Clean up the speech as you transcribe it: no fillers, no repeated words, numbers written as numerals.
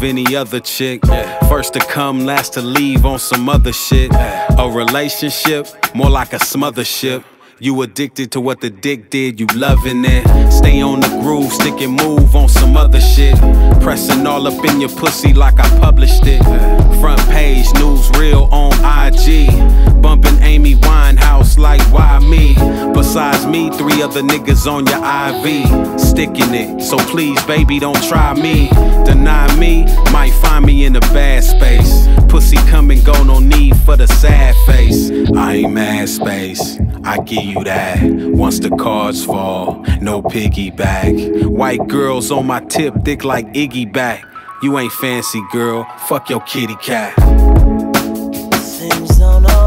of any other chick. First to come, last to leave on some other shit. A relationship, more like a smother ship. You addicted to what the dick did, you loving it. Stay on the groove, stick and move on some other shit. Pressing all up in your pussy like I published it. Front page, newsreel on IG. Bumping Amy Winehouse like, why me? Besides me, three other niggas on your IV. Sticking it, so please, baby, don't try me. Deny me, might find me in a bad space. Pussy come and go, no need for the sad face. I ain't mad space, I give you that. Once the cards fall, no piggyback. White girls on my tip, thick like Iggy back. You ain't fancy, girl, fuck your kitty cat. Seems